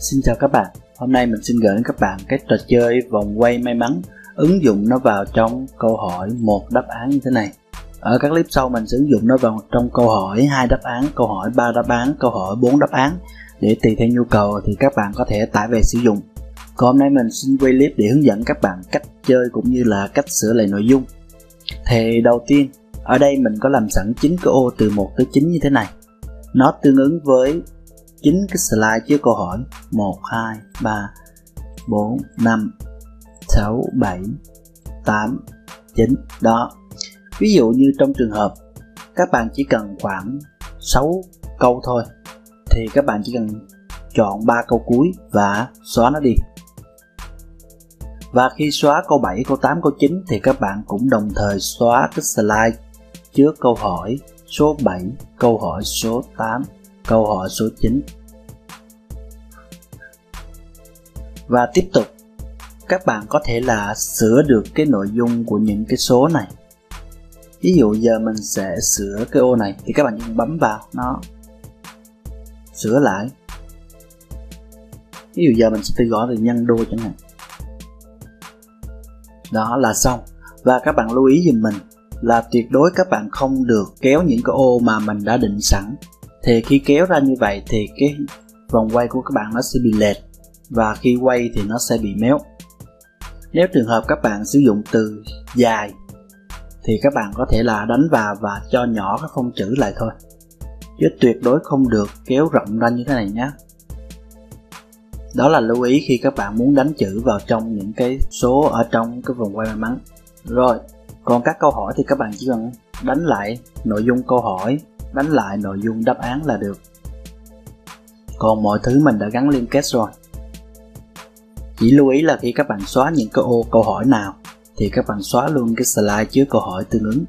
Xin chào các bạn, hôm nay mình xin gửi đến các bạn cái trò chơi vòng quay may mắn, ứng dụng nó vào trong câu hỏi một đáp án như thế này. Ở các clip sau mình sử dụng nó vào trong câu hỏi 2 đáp án, câu hỏi 3 đáp án, câu hỏi 4 đáp án để tùy theo nhu cầu thì các bạn có thể tải về sử dụng. Còn hôm nay mình xin quay clip để hướng dẫn các bạn cách chơi cũng như là cách sửa lại nội dung. Thì đầu tiên ở đây mình có làm sẵn 9 cái ô từ 1 tới 9 như thế này. Nó tương ứng với 9 cái slide chứa câu hỏi 1, 2, 3, 4, 5, 6, 7, 8, 9 đó. Ví dụ như trong trường hợp các bạn chỉ cần khoảng 6 câu thôi thì các bạn chỉ cần chọn 3 câu cuối và xóa nó đi. Và khi xóa câu 7, câu 8, câu 9 thì các bạn cũng đồng thời xóa cái slide chứa câu hỏi số 7, câu hỏi số 8, câu hỏi số 9. Và tiếp tục các bạn có thể là sửa được cái nội dung của những cái số này. Ví dụ giờ mình sẽ sửa cái ô này thì các bạn bấm vào nó sửa lại. Ví dụ giờ mình sẽ tự gõ từ nhân đôi chẳng hạn. Đó là xong. Và các bạn lưu ý giùm mình là tuyệt đối các bạn không được kéo những cái ô mà mình đã định sẵn. Thì khi kéo ra như vậy thì cái vòng quay của các bạn nó sẽ bị lệch và khi quay thì nó sẽ bị méo. Nếu trường hợp các bạn sử dụng từ dài thì các bạn có thể là đánh vào và cho nhỏ các phông chữ lại thôi, chứ tuyệt đối không được kéo rộng ra như thế này nhé. Đó là lưu ý khi các bạn muốn đánh chữ vào trong những cái số ở trong cái vòng quay may mắn. Rồi, còn các câu hỏi thì các bạn chỉ cần đánh lại nội dung câu hỏi, đánh lại nội dung đáp án là được. Còn mọi thứ mình đã gắn liên kết rồi. Chỉ lưu ý là khi các bạn xóa những cái ô câu hỏi nào thì các bạn xóa luôn cái slide chứa câu hỏi tương ứng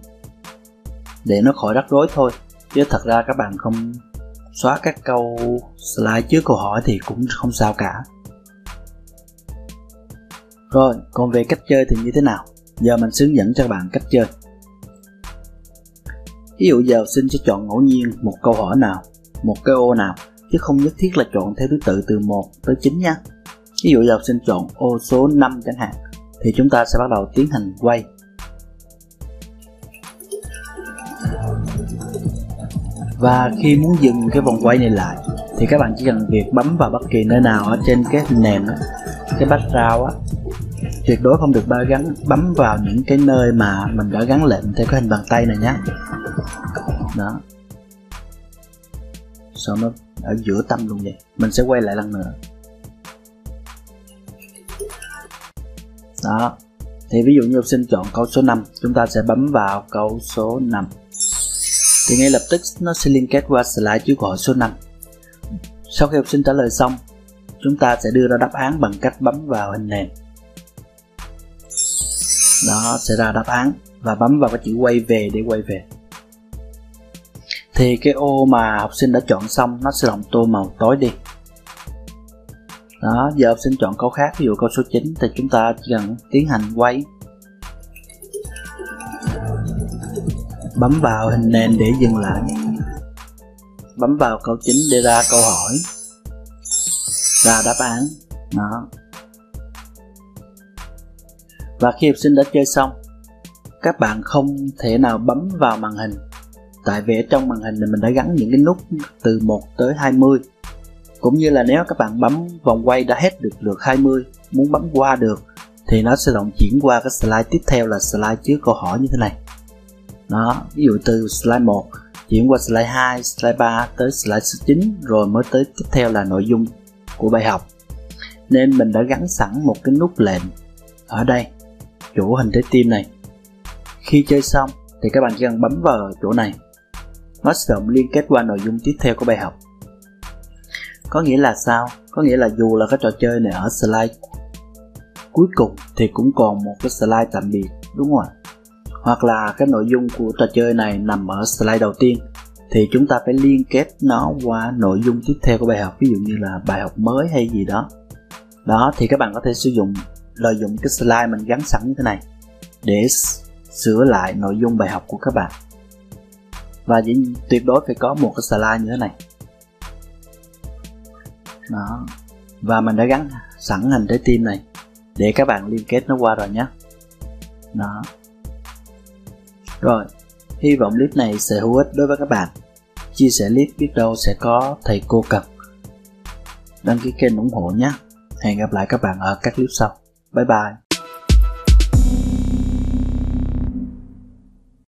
để nó khỏi rắc rối thôi, chứ thật ra các bạn không xóa các câu slide chứa câu hỏi thì cũng không sao cả. Rồi, còn về cách chơi thì như thế nào? Giờ mình hướng dẫn cho các bạn cách chơi. Ví dụ giờ xin sẽ chọn ngẫu nhiên một câu hỏi nào, một cái ô nào, chứ không nhất thiết là chọn theo thứ tự từ 1 tới 9 nha. Ví dụ giờ xin chọn ô số 5 chẳng hạn, thì chúng ta sẽ bắt đầu tiến hành quay. Và khi muốn dừng cái vòng quay này lại thì các bạn chỉ cần việc bấm vào bất kỳ nơi nào ở trên cái hình nền đó, cái background á. Tuyệt đối không được bấm vào những cái nơi mà mình đã gắn lệnh theo cái hình bàn tay này nhé. Đó. Sao nó ở giữa tâm luôn vậy? Mình sẽ quay lại lần nữa. Đó. Thì ví dụ như học sinh chọn câu số 5, chúng ta sẽ bấm vào câu số 5. Thì ngay lập tức nó sẽ liên kết qua slide chứa câu hỏi số 5. Sau khi học sinh trả lời xong, chúng ta sẽ đưa ra đáp án bằng cách bấm vào hình nền. Đó, sẽ ra đáp án và bấm vào cái chữ quay về để quay về. Thì cái ô mà học sinh đã chọn xong nó sẽ làm tô màu tối đi. Đó, giờ học sinh chọn câu khác, ví dụ câu số 9 thì chúng ta chỉ cần tiến hành quay. Bấm vào hình nền để dừng lại. Bấm vào câu 9 để ra câu hỏi. Ra đáp án. Đó. Và khi học sinh đã chơi xong, các bạn không thể nào bấm vào màn hình. Tại vì ở trong màn hình thì mình đã gắn những cái nút từ 1 tới 20. Cũng như là nếu các bạn bấm vòng quay đã hết được lượt 20, muốn bấm qua được thì nó sẽ động chuyển qua cái slide tiếp theo là slide chứa câu hỏi như thế này. Đó, ví dụ từ slide 1 chuyển qua slide 2, slide 3 tới slide 9 rồi mới tới tiếp theo là nội dung của bài học. Nên mình đã gắn sẵn một cái nút lệnh ở đây, chỗ hình trái tim này. Khi chơi xong thì các bạn chỉ cần bấm vào chỗ này, nó sẽ liên kết qua nội dung tiếp theo của bài học. Có nghĩa là sao? Có nghĩa là dù là cái trò chơi này ở slide cuối cùng thì cũng còn một cái slide tạm biệt, đúng không ạ? Hoặc là cái nội dung của trò chơi này nằm ở slide đầu tiên thì chúng ta phải liên kết nó qua nội dung tiếp theo của bài học, ví dụ như là bài học mới hay gì đó. Đó, thì các bạn có thể lợi dụng cái slide mình gắn sẵn như thế này để sửa lại nội dung bài học của các bạn. Và tuyệt đối phải có một cái slide như thế này. Đó. Và mình đã gắn sẵn hình trái tim này để các bạn liên kết nó qua rồi nhé. Đó. Rồi, hy vọng clip này sẽ hữu ích đối với các bạn. Chia sẻ clip biết đâu sẽ có thầy cô cần. Đăng ký kênh ủng hộ nhé. Hẹn gặp lại các bạn ở các clip sau. Bye bye.